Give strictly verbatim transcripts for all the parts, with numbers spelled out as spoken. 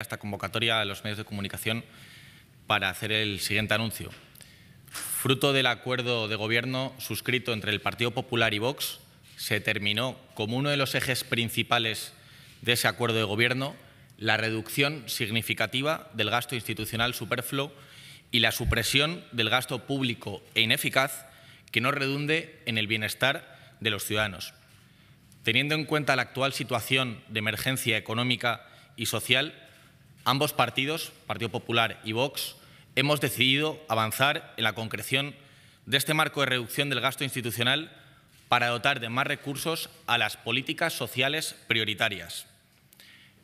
Esta convocatoria a los medios de comunicación para hacer el siguiente anuncio. Fruto del acuerdo de gobierno suscrito entre el Partido Popular y Vox, se determinó como uno de los ejes principales de ese acuerdo de gobierno la reducción significativa del gasto institucional superfluo y la supresión del gasto público e ineficaz que no redunde en el bienestar de los ciudadanos. Teniendo en cuenta la actual situación de emergencia económica y social, ambos partidos, Partido Popular y Vox, hemos decidido avanzar en la concreción de este marco de reducción del gasto institucional para dotar de más recursos a las políticas sociales prioritarias.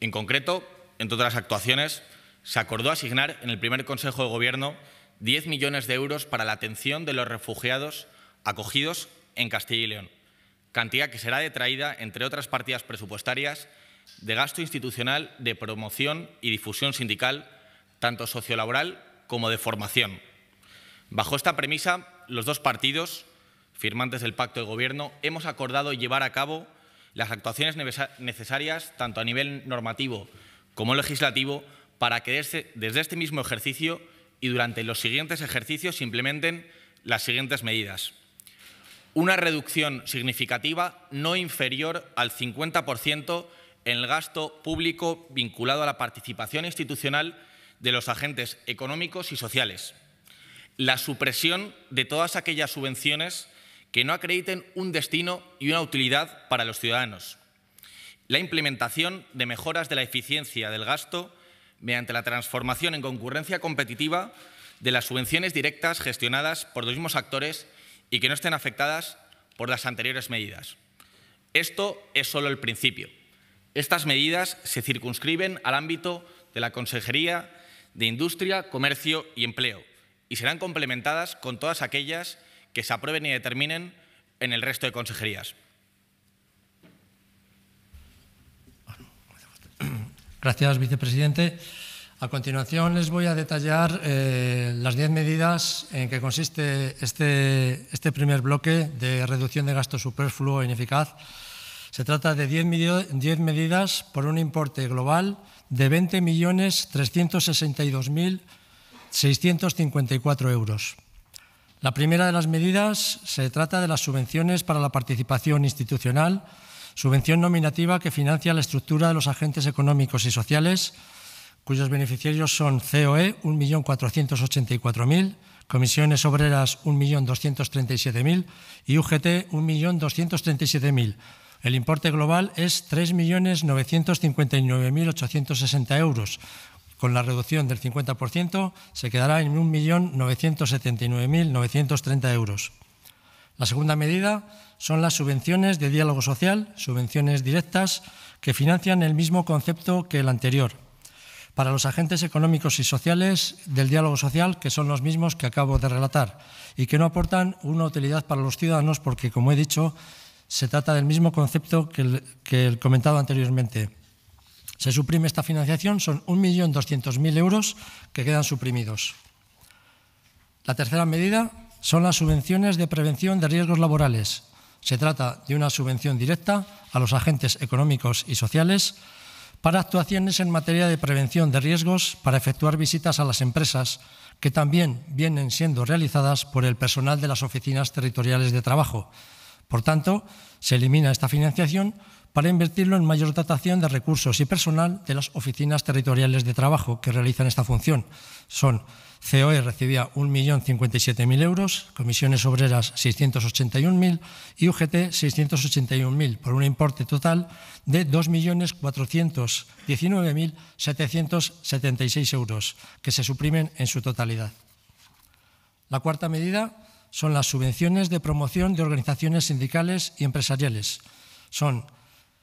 En concreto, entre otras actuaciones, se acordó asignar en el primer Consejo de Gobierno diez millones de euros para la atención de los refugiados acogidos en Castilla y León, cantidad que será detraída, entre otras partidas presupuestarias, de gasto institucional de promoción y difusión sindical, tanto sociolaboral como de formación. Bajo esta premisa, los dos partidos, firmantes del pacto de gobierno, hemos acordado llevar a cabo las actuaciones necesarias, tanto a nivel normativo como legislativo, para que desde, desde este mismo ejercicio y durante los siguientes ejercicios se implementen las siguientes medidas. Una reducción significativa no inferior al cincuenta por ciento en el gasto público vinculado a la participación institucional de los agentes económicos y sociales. La supresión de todas aquellas subvenciones que no acrediten un destino y una utilidad para los ciudadanos. La implementación de mejoras de la eficiencia del gasto mediante la transformación en concurrencia competitiva de las subvenciones directas gestionadas por los mismos actores y que no estén afectadas por las anteriores medidas. Esto es solo el principio. Estas medidas se circunscriben al ámbito de la Consejería de Industria, Comercio y Empleo y serán complementadas con todas aquellas que se aprueben y determinen en el resto de consejerías. Gracias, vicepresidente. A continuación les voy a detallar eh, las diez medidas en que consiste este, este primer bloque de reducción de gasto superfluo e ineficaz. Se trata de diez medidas por un importe global de veinte millones trescientos sesenta y dos mil seiscientos cincuenta y cuatro euros. La primera de las medidas se trata de las subvenciones para la participación institucional, subvención nominativa que financia la estructura de los agentes económicos y sociales, cuyos beneficiarios son C E O E, un millón cuatrocientos ochenta y cuatro mil, Comisiones Obreras, un millón doscientos treinta y siete mil y U G T, un millón doscientos treinta y siete mil. El importe global es tres millones novecientos cincuenta y nueve mil ochocientos sesenta euros. Con la reducción del cincuenta por ciento se quedará en un millón novecientos setenta y nueve mil novecientos treinta euros. La segunda medida son las subvenciones de diálogo social, subvenciones directas, que financian el mismo concepto que el anterior, para los agentes económicos y sociales del diálogo social, que son los mismos que acabo de relatar y que no aportan una utilidad para los ciudadanos porque, como he dicho, se trata del mismo concepto que el, que el comentado anteriormente. Se suprime esta financiación, son un millón doscientos mil euros que quedan suprimidos. La tercera medida son las subvenciones de prevención de riesgos laborales. Se trata de una subvención directa a los agentes económicos y sociales para actuaciones en materia de prevención de riesgos, para efectuar visitas a las empresas, que también vienen siendo realizadas por el personal de las oficinas territoriales de trabajo. Por tanto, se elimina esta financiación para invertirlo en mayor dotación de recursos y personal de las oficinas territoriales de trabajo que realizan esta función. Son C E O E recibía un millón cincuenta y siete mil euros, Comisiones Obreras seiscientos ochenta y un mil y U G T seiscientos ochenta y un mil, por un importe total de dos millones cuatrocientos diecinueve mil setecientos setenta y seis euros, que se suprimen en su totalidad. La cuarta medida son las subvenciones de promoción de organizaciones sindicales y empresariales. Son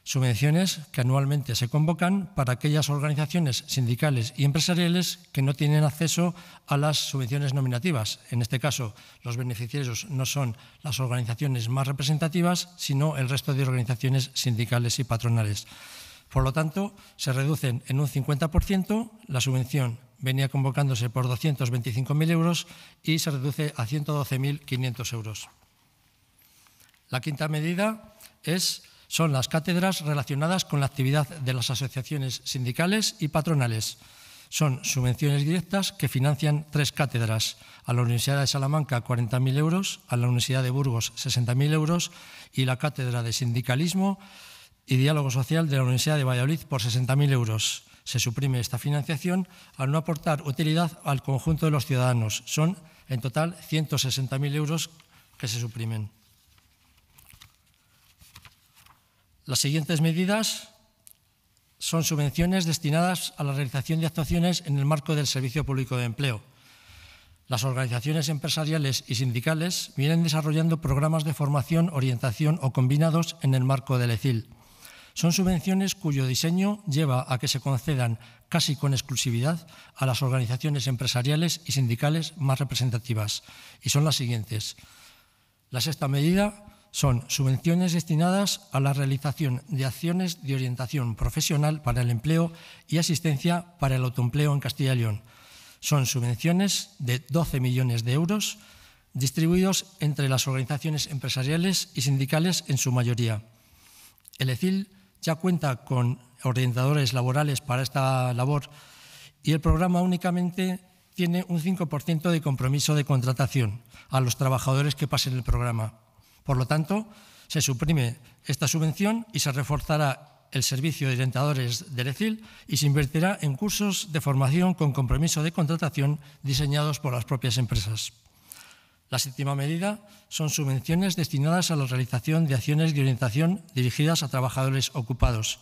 subvenciones que anualmente se convocan para aquellas organizaciones sindicales y empresariales que no tienen acceso a las subvenciones nominativas. En este caso, los beneficiarios no son las organizaciones más representativas, sino el resto de organizaciones sindicales y patronales. Por lo tanto, se reducen en un cincuenta por ciento la subvención. Venía convocándose por doscientos veinticinco mil euros y se reduce a ciento doce mil quinientos euros. La quinta medida es son las cátedras relacionadas con la actividad de las asociaciones sindicales y patronales. Son subvenciones directas que financian tres cátedras, a la Universidad de Salamanca cuarenta mil euros, a la Universidad de Burgos sesenta mil euros y la Cátedra de Sindicalismo y Diálogo Social de la Universidad de Valladolid por sesenta mil euros. Se suprime esta financiación al no aportar utilidad al conjunto de los ciudadanos. Son en total ciento sesenta mil euros que se suprimen. Las siguientes medidas son subvenciones destinadas a la realización de actuaciones en el marco del Servicio Público de Empleo. Las organizaciones empresariales y sindicales vienen desarrollando programas de formación, orientación o combinados en el marco del ECyL. Son subvenciones cuyo diseño lleva a que se concedan casi con exclusividad a las organizaciones empresariales y sindicales más representativas, y son las siguientes. La sexta medida son subvenciones destinadas a la realización de acciones de orientación profesional para el empleo y asistencia para el autoempleo en Castilla y León. Son subvenciones de doce millones de euros distribuidos entre las organizaciones empresariales y sindicales en su mayoría. El ECyL ya cuenta con orientadores laborales para esta labor y el programa únicamente tiene un cinco por ciento de compromiso de contratación a los trabajadores que pasen el programa. Por lo tanto, se suprime esta subvención y se reforzará el servicio de orientadores del ECyL y se invertirá en cursos de formación con compromiso de contratación diseñados por las propias empresas. La séptima medida son subvenciones destinadas a la realización de acciones de orientación dirigidas a trabajadores ocupados.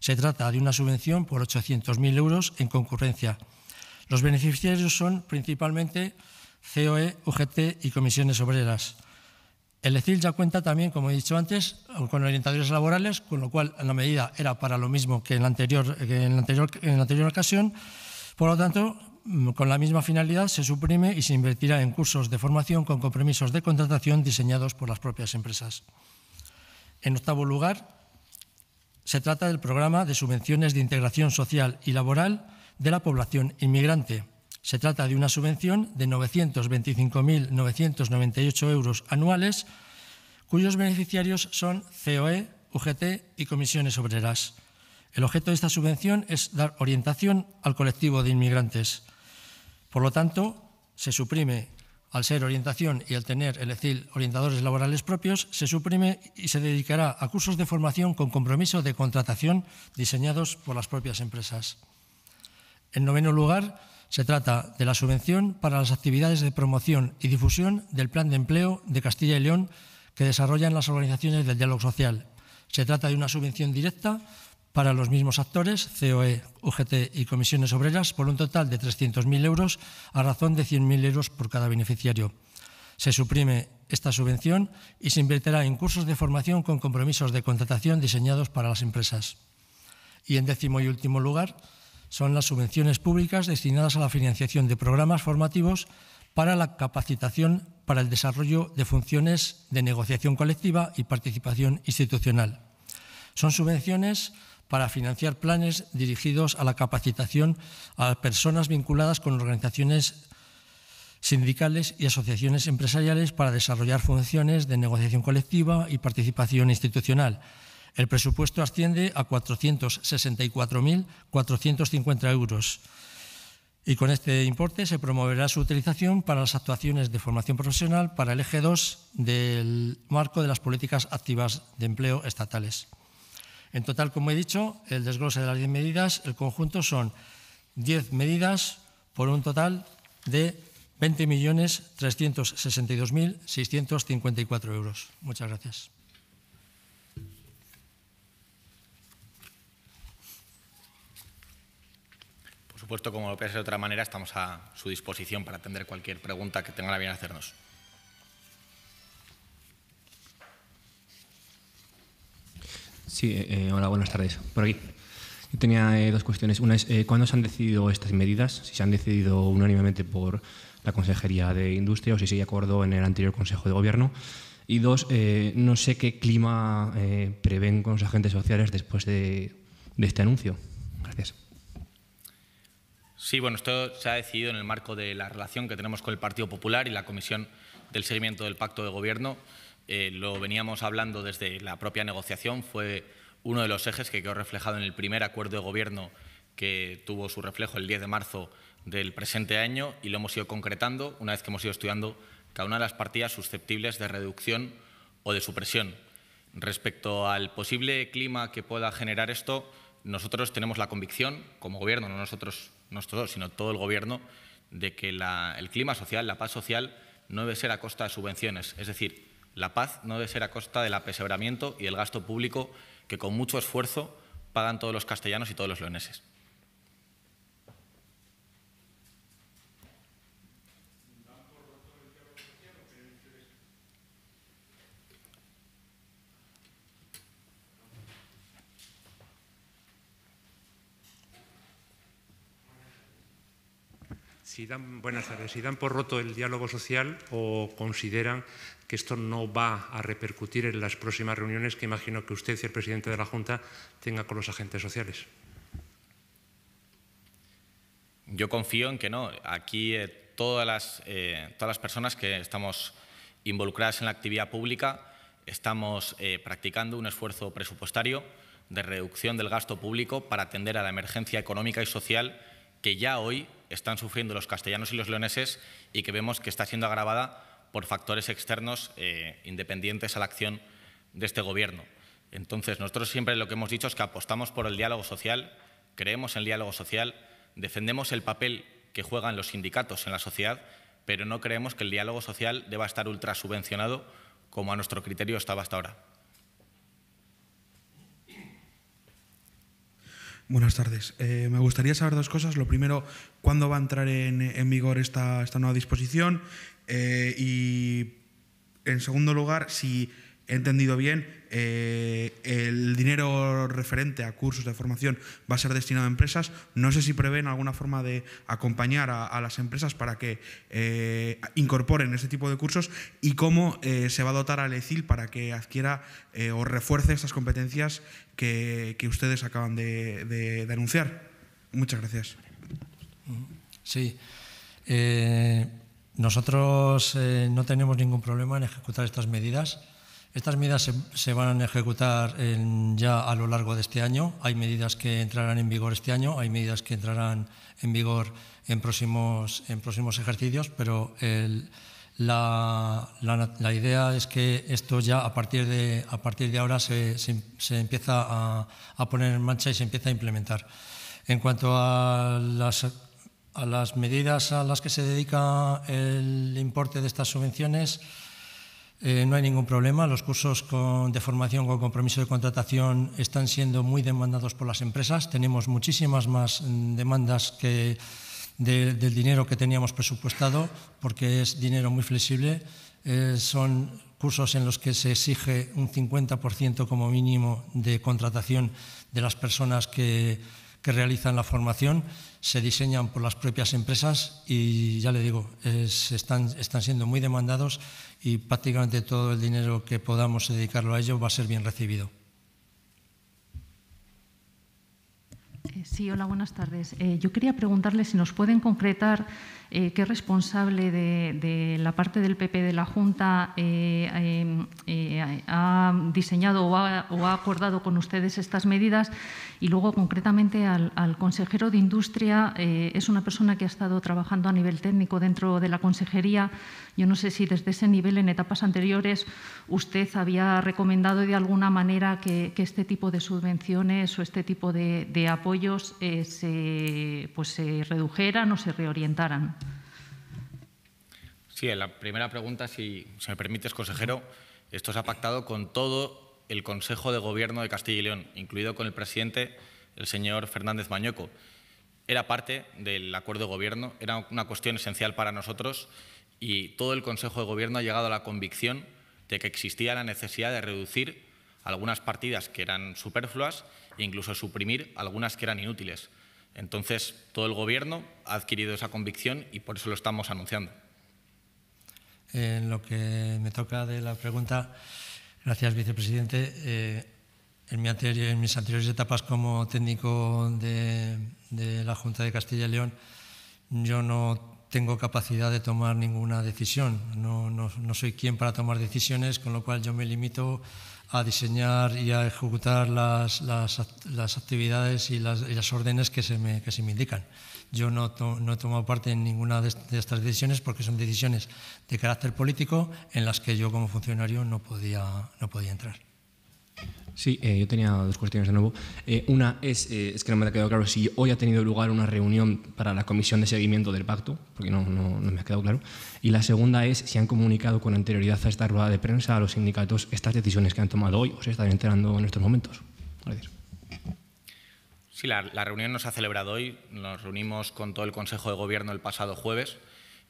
Se trata de una subvención por ochocientos mil euros en concurrencia. Los beneficiarios son principalmente C E O E, U G T y Comisiones Obreras. El ECyL ya cuenta también, como he dicho antes, con orientadores laborales, con lo cual la medida era para lo mismo que en la anterior, que en la anterior, en la anterior ocasión. Por lo tanto, con la misma finalidad se suprime y se invertirá en cursos de formación con compromisos de contratación diseñados por las propias empresas. En octavo lugar, se trata del programa de subvenciones de integración social y laboral de la población inmigrante. Se trata de una subvención de novecientos veinticinco mil novecientos noventa y ocho euros anuales, cuyos beneficiarios son C E O E, U G T y Comisiones Obreras. El objeto de esta subvención es dar orientación al colectivo de inmigrantes. Por lo tanto, se suprime, al ser orientación y al tener el ECyL orientadores laborales propios, se suprime y se dedicará a cursos de formación con compromiso de contratación diseñados por las propias empresas. En noveno lugar, se trata de la subvención para las actividades de promoción y difusión del Plan de Empleo de Castilla y León que desarrollan las organizaciones del diálogo social. Se trata de una subvención directa para los mismos actores, C E O E, U G T y Comisiones Obreras, por un total de trescientos mil euros, a razón de cien mil euros por cada beneficiario. Se suprime esta subvención y se invertirá en cursos de formación con compromisos de contratación diseñados para las empresas. Y en décimo y último lugar, son las subvenciones públicas destinadas a la financiación de programas formativos para la capacitación para el desarrollo de funciones de negociación colectiva y participación institucional. Son subvenciones para financiar planes dirigidos a la capacitación a personas vinculadas con organizaciones sindicales y asociaciones empresariales para desarrollar funciones de negociación colectiva y participación institucional. El presupuesto asciende a cuatrocientos sesenta y cuatro mil cuatrocientos cincuenta euros y con este importe se promoverá su utilización para las actuaciones de formación profesional para el eje dos del marco de las políticas activas de empleo estatales. En total, como he dicho, el desglose de las diez medidas, el conjunto son diez medidas por un total de veinte millones trescientos sesenta y dos mil seiscientos cincuenta y cuatro euros. Muchas gracias. Por supuesto, como lo pienso de otra manera, estamos a su disposición para atender cualquier pregunta que tengan a bien hacernos. Sí, eh, hola, buenas tardes. Por aquí. Yo tenía eh, dos cuestiones. Una es, eh, ¿cuándo se han decidido estas medidas? Si se han decidido unánimemente por la Consejería de Industria o si se acordó en el anterior Consejo de Gobierno. Y dos, eh, no sé qué clima eh, prevén con los agentes sociales después de, de este anuncio. Gracias. Sí, bueno, esto se ha decidido en el marco de la relación que tenemos con el Partido Popular y la Comisión del Seguimiento del Pacto de Gobierno. eh, lo veníamos hablando desde la propia negociación, fue uno de los ejes que quedó reflejado en el primer acuerdo de gobierno que tuvo su reflejo el diez de marzo del presente año, y lo hemos ido concretando una vez que hemos ido estudiando cada una de las partidas susceptibles de reducción o de supresión. Respecto al posible clima que pueda generar esto, nosotros tenemos la convicción, como Gobierno, no nosotros, nosotros sino todo el Gobierno, de que la, el clima social, la paz social, no debe ser a costa de subvenciones. Es decir, la paz no debe ser a costa del apesebramiento y del gasto público que con mucho esfuerzo pagan todos los castellanos y todos los leoneses. Si dan, buenas tardes. Si dan por roto el diálogo social o consideran que esto no va a repercutir en las próximas reuniones que imagino que usted y el presidente de la Junta tenga con los agentes sociales. Yo confío en que no. Aquí eh, todas las, eh, todas las personas que estamos involucradas en la actividad pública estamos eh, practicando un esfuerzo presupuestario de reducción del gasto público para atender a la emergencia económica y social que ya hoy están sufriendo los castellanos y los leoneses y que vemos que está siendo agravada por factores externos eh, independientes a la acción de este Gobierno. Entonces, nosotros siempre lo que hemos dicho es que apostamos por el diálogo social, creemos en el diálogo social, defendemos el papel que juegan los sindicatos en la sociedad, pero no creemos que el diálogo social deba estar ultrasubvencionado como a nuestro criterio estaba hasta ahora. Buenas tardes. Eh, me gustaría saber dos cosas. Lo primero, ¿cuándo va a entrar en, en vigor esta, esta nueva disposición? Eh, y, en segundo lugar, si he entendido bien, eh, el dinero referente a cursos de formación va a ser destinado a empresas. No sé si prevén alguna forma de acompañar a, a las empresas para que eh, incorporen este tipo de cursos y cómo eh, se va a dotar al ECyL para que adquiera eh, o refuerce estas competencias que, que ustedes acaban de, de, de anunciar. Muchas gracias. Sí. Eh, nosotros eh, no tenemos ningún problema en ejecutar estas medidas. Estas medidas se, se van a ejecutar en, ya a lo largo de este año. Hay medidas que entrarán en vigor este año, hay medidas que entrarán en vigor en próximos, en próximos ejercicios, pero el, la, la, la idea es que esto ya a partir de, a partir de ahora se, se, se empieza a, a poner en marcha y se empieza a implementar. En cuanto a las, a las medidas a las que se dedica el importe de estas subvenciones, Eh, no hay ningún problema. Los cursos con, de formación con compromiso de contratación están siendo muy demandados por las empresas. Tenemos muchísimas más demandas que de, del dinero que teníamos presupuestado, porque es dinero muy flexible. Eh, son cursos en los que se exige un cincuenta por ciento como mínimo de contratación de las personas que, que realizan la formación. Se diseñan por las propias empresas y, ya le digo, es, están, están siendo muy demandados y prácticamente todo el dinero que podamos dedicarlo a ello va a ser bien recibido. Sí, hola, buenas tardes. Eh, yo quería preguntarle si nos pueden concretar eh, qué responsable de, de la parte del P P de la Junta eh, eh, eh, ha diseñado o ha, o ha acordado con ustedes estas medidas y luego concretamente al, al consejero de Industria. Eh, es una persona que ha estado trabajando a nivel técnico dentro de la consejería. Yo no sé si desde ese nivel, en etapas anteriores, usted había recomendado de alguna manera que, que este tipo de subvenciones o este tipo de, de apoyos apoyos eh, se, pues, se redujeran o se reorientaran. Sí, la primera pregunta, si se me permites, consejero, esto se ha pactado con todo el Consejo de Gobierno de Castilla y León, incluido con el presidente, el señor Fernández Mañueco. Era parte del acuerdo de Gobierno, era una cuestión esencial para nosotros y todo el Consejo de Gobierno ha llegado a la convicción de que existía la necesidad de reducir algunas partidas que eran superfluas e incluso suprimir algunas que eran inútiles. Entonces, todo el Gobierno ha adquirido esa convicción y por eso lo estamos anunciando. En lo que me toca de la pregunta, gracias, vicepresidente. Eh, en, mi anterior, en mis anteriores etapas como técnico de, de la Junta de Castilla y León, yo no tengo capacidad de tomar ninguna decisión. No, no, no soy quien para tomar decisiones, con lo cual yo me limito a diseñar y a ejecutar las, las, las actividades y las, y las órdenes que se me, que se me indican. Yo no, to, no he tomado parte en ninguna de estas decisiones porque son decisiones de carácter político en las que yo como funcionario no podía, no podía entrar. Sí, eh, yo tenía dos cuestiones de nuevo. Eh, una es, eh, es que no me ha quedado claro si hoy ha tenido lugar una reunión para la comisión de seguimiento del pacto, porque no, no, no me ha quedado claro. Y la segunda es si han comunicado con anterioridad a esta rueda de prensa a los sindicatos estas decisiones que han tomado hoy o se están enterando en estos momentos. Gracias. Sí, la, la reunión no se ha celebrado hoy. Nos reunimos con todo el Consejo de Gobierno el pasado jueves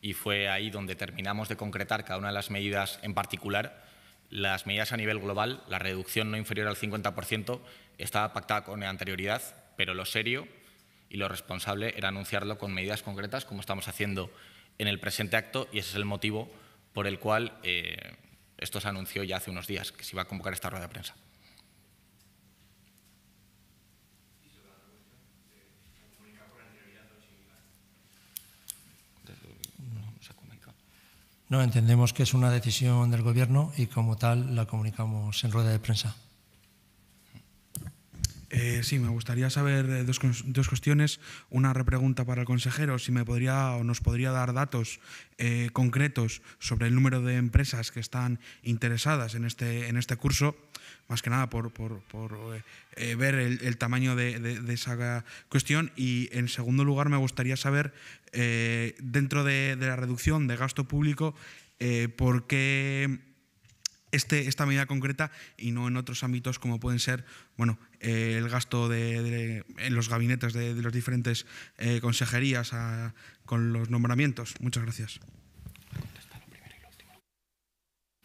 y fue ahí donde terminamos de concretar cada una de las medidas en particular. Las medidas a nivel global, la reducción no inferior al cincuenta por ciento, estaba pactada con anterioridad, pero lo serio y lo responsable era anunciarlo con medidas concretas, como estamos haciendo en el presente acto, y ese es el motivo por el cual eh, esto se anunció ya hace unos días, que se iba a convocar esta rueda de prensa. No, entendemos que es una decisión del Gobierno y como tal la comunicamos en rueda de prensa. Eh, sí, me gustaría saber dos, dos cuestiones. Una repregunta para el consejero, si me podría o nos podría dar datos eh, concretos sobre el número de empresas que están interesadas en este, en este curso, más que nada por, por, por eh, ver el, el tamaño de, de, de esa cuestión. Y en segundo lugar me gustaría saber, eh, dentro de, de la reducción de gasto público, eh, por qué este, esta medida concreta y no en otros ámbitos como pueden ser bueno, eh, el gasto de, de, en los gabinetes de, de las diferentes eh, consejerías a, con los nombramientos. Muchas gracias.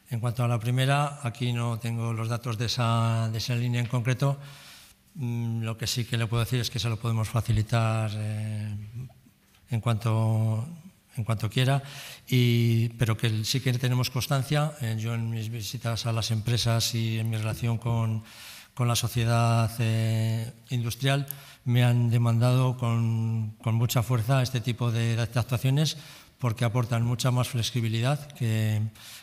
En cuanto a la primera, aquí no tengo los datos de esa, de esa línea en concreto. Lo que sí que le puedo decir es que se lo podemos facilitar eh, en cuanto, en cuanto quiera, y, pero que sí que tenemos constancia. Eh, yo en mis visitas a las empresas y en mi relación con, con la sociedad eh, industrial me han demandado con, con mucha fuerza este tipo de, de actuaciones, porque aportan mucha más flexibilidad que,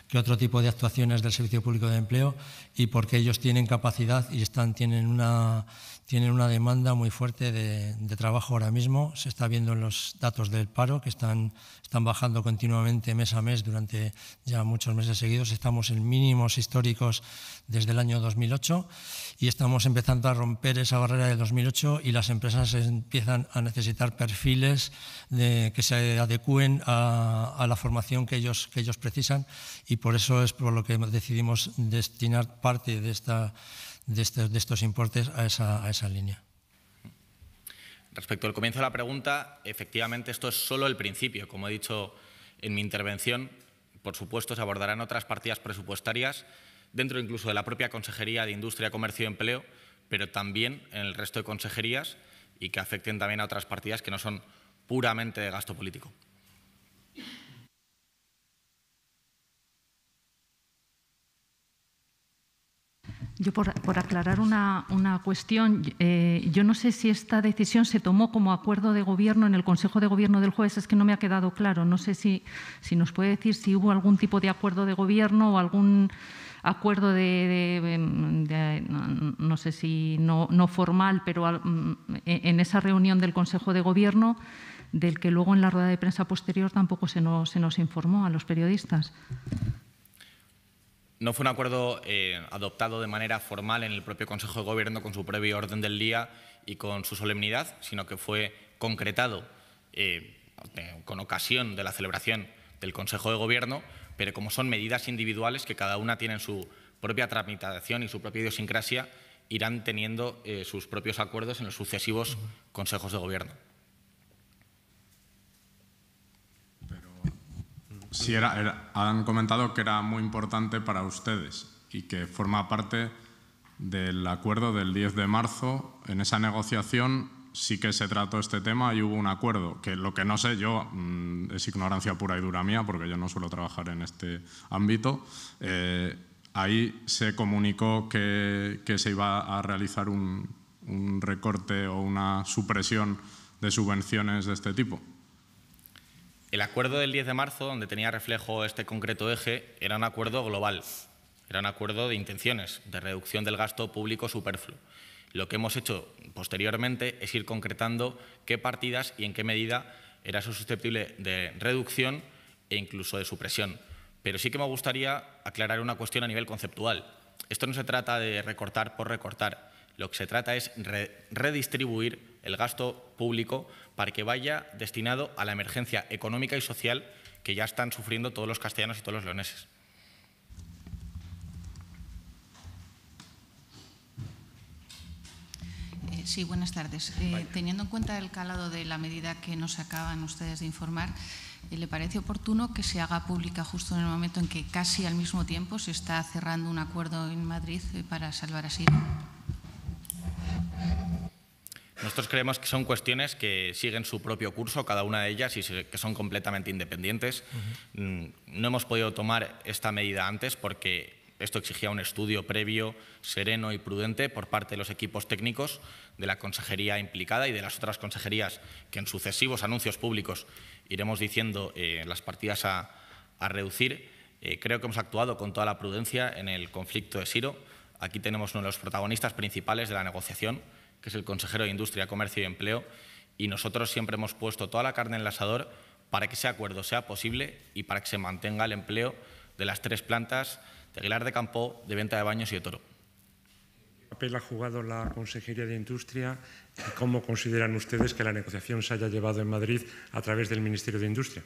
que otro tipo de actuaciones del Servicio Público de Empleo y porque ellos tienen capacidad y están, tienen, una, tienen una demanda muy fuerte de, de trabajo ahora mismo. Se está viendo en los datos del paro, que están, están bajando continuamente mes a mes durante ya muchos meses seguidos. Estamos en mínimos históricos desde el año dos mil ocho y estamos empezando a romper esa barrera de dos mil ocho y las empresas empiezan a necesitar perfiles de, que se adecúen a a la formación que ellos, que ellos precisan, y por eso es por lo que decidimos destinar parte de, esta, de, este, de estos importes a esa, a esa línea. Respecto al comienzo de la pregunta, efectivamente esto es solo el principio. Como he dicho en mi intervención, por supuesto se abordarán otras partidas presupuestarias dentro incluso de la propia Consejería de Industria, Comercio y Empleo, pero también en el resto de consejerías y que afecten también a otras partidas que no son puramente de gasto político. Yo, por, por aclarar una, una cuestión, eh, yo no sé si esta decisión se tomó como acuerdo de Gobierno en el Consejo de Gobierno del jueves, es que no me ha quedado claro. No sé si, si nos puede decir si hubo algún tipo de acuerdo de Gobierno o algún acuerdo de, de, de, de no, no sé si no, no formal, pero al, en esa reunión del Consejo de Gobierno, del que luego en la rueda de prensa posterior tampoco se nos, se nos informó a los periodistas. No fue un acuerdo eh, adoptado de manera formal en el propio Consejo de Gobierno con su previo orden del día y con su solemnidad, sino que fue concretado eh, con ocasión de la celebración del Consejo de Gobierno, pero como son medidas individuales que cada una tiene su propia tramitación y su propia idiosincrasia, irán teniendo eh, sus propios acuerdos en los sucesivos Consejos de Gobierno. Sí, era, era, han comentado que era muy importante para ustedes y que forma parte del acuerdo del diez de marzo. En esa negociación sí que se trató este tema y hubo un acuerdo, que lo que no sé yo, mmm, es ignorancia pura y dura mía, porque yo no suelo trabajar en este ámbito. Eh, ahí se comunicó que, que se iba a realizar un, un recorte o una supresión de subvenciones de este tipo. El acuerdo del diez de marzo, donde tenía reflejo este concreto eje, era un acuerdo global, era un acuerdo de intenciones, de reducción del gasto público superfluo. Lo que hemos hecho posteriormente es ir concretando qué partidas y en qué medida era eso susceptible de reducción e incluso de supresión. Pero sí que me gustaría aclarar una cuestión a nivel conceptual. Esto no se trata de recortar por recortar, lo que se trata es re- redistribuir el gasto público para que vaya destinado a la emergencia económica y social que ya están sufriendo todos los castellanos y todos los leoneses. Sí, buenas tardes. Eh, teniendo en cuenta el calado de la medida que nos acaban ustedes de informar, eh, ¿le parece oportuno que se haga pública justo en el momento en que casi al mismo tiempo se está cerrando un acuerdo en Madrid eh, para salvar a Siria? Nosotros creemos que son cuestiones que siguen su propio curso, cada una de ellas, y que son completamente independientes. Uh-huh. No hemos podido tomar esta medida antes porque esto exigía un estudio previo, sereno y prudente por parte de los equipos técnicos de la consejería implicada y de las otras consejerías que en sucesivos anuncios públicos iremos diciendo eh, las partidas a, a reducir. Eh, creo que hemos actuado con toda la prudencia en el conflicto de Siro. Aquí tenemos uno de los protagonistas principales de la negociación, que es el consejero de Industria, Comercio y Empleo, y nosotros siempre hemos puesto toda la carne en el asador para que ese acuerdo sea posible y para que se mantenga el empleo de las tres plantas de Aguilar de Campoo, de Venta de Baños y de Toro. ¿Qué papel ha jugado la Consejería de Industria y cómo consideran ustedes que la negociación se haya llevado en Madrid a través del Ministerio de Industria?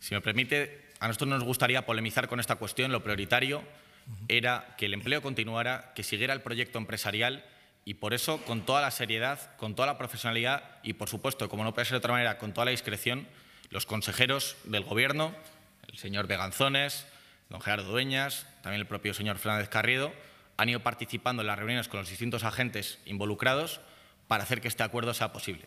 Si me permite, a nosotros nos gustaría polemizar con esta cuestión. Lo prioritario era que el empleo continuara, que siguiera el proyecto empresarial y por eso, con toda la seriedad, con toda la profesionalidad y, por supuesto, como no puede ser de otra manera, con toda la discreción, los consejeros del Gobierno, el señor Beganzones, don Gerardo Dueñas, también el propio señor Fernández Carriedo, han ido participando en las reuniones con los distintos agentes involucrados para hacer que este acuerdo sea posible.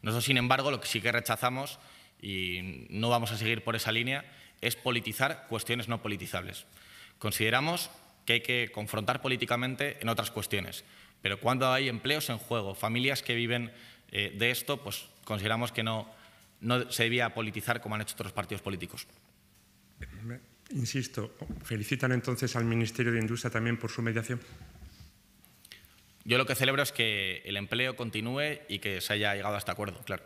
Nosotros, sin embargo, lo que sí que rechazamos, y no vamos a seguir por esa línea, es politizar cuestiones no politizables. Consideramos que hay que confrontar políticamente en otras cuestiones, pero cuando hay empleos en juego, familias que viven eh, de esto, pues consideramos que no, no se debía politizar como han hecho otros partidos políticos. Insisto, ¿felicitan entonces al Ministerio de Industria también por su mediación? Yo lo que celebro es que el empleo continúe y que se haya llegado a este acuerdo, claro.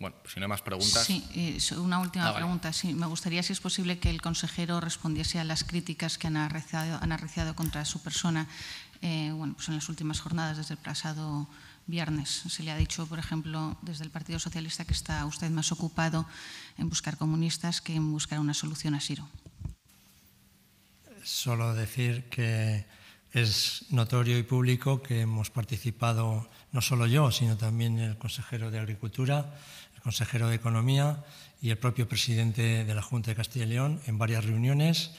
Bueno, pues si no hay más preguntas… Sí, eh, una última ah, vale. pregunta. Sí, me gustaría, si es posible, que el consejero respondiese a las críticas que han arreciado, han arreciado contra su persona eh, bueno, pues en las últimas jornadas, desde el pasado viernes. Se le ha dicho, por ejemplo, desde el Partido Socialista que está usted más ocupado en buscar comunistas que en buscar una solución a Siro. Solo decir que es notorio y público que hemos participado, no solo yo, sino también el consejero de Agricultura, el consejero de Economía y el propio presidente de la Junta de Castilla y León, en varias reuniones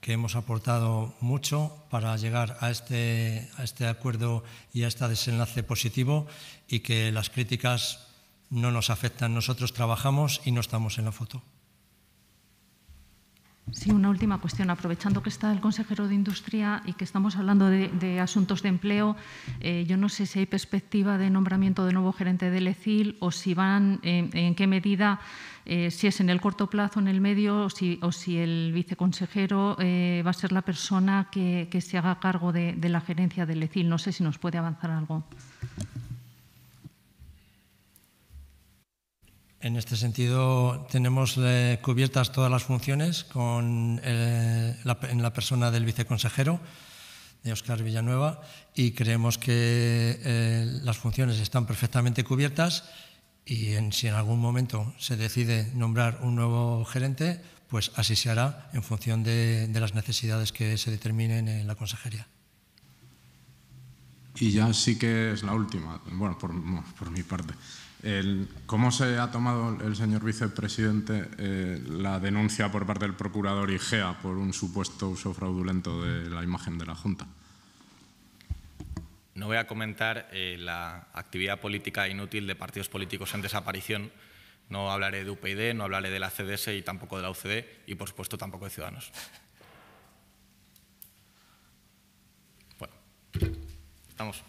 que hemos aportado mucho para llegar a este, a este acuerdo y a este desenlace positivo, y que las críticas no nos afectan. Nosotros trabajamos y no estamos en la foto. Sí, una última cuestión. Aprovechando que está el consejero de Industria y que estamos hablando de, de asuntos de empleo, eh, yo no sé si hay perspectiva de nombramiento de nuevo gerente del ECyL o si van, eh, en qué medida, eh, si es en el corto plazo, en el medio, o si, o si el viceconsejero eh, va a ser la persona que, que se haga cargo de, de la gerencia del ECyL. No sé si nos puede avanzar algo. En este sentido, tenemos eh, cubiertas todas las funciones con el, la, en la persona del viceconsejero, de Óscar Villanueva, y creemos que eh, las funciones están perfectamente cubiertas y en, si en algún momento se decide nombrar un nuevo gerente, pues así se hará en función de, de las necesidades que se determinen en la consejería. Y ya sí que es la última, bueno, por, por mi parte. El, ¿Cómo se ha tomado el señor vicepresidente eh, la denuncia por parte del procurador IGEA por un supuesto uso fraudulento de la imagen de la Junta? No voy a comentar eh, la actividad política inútil de partidos políticos en desaparición. No hablaré de UPyD, no hablaré de la C D S y tampoco de la U C D y, por supuesto, tampoco de Ciudadanos. Bueno. Vamos.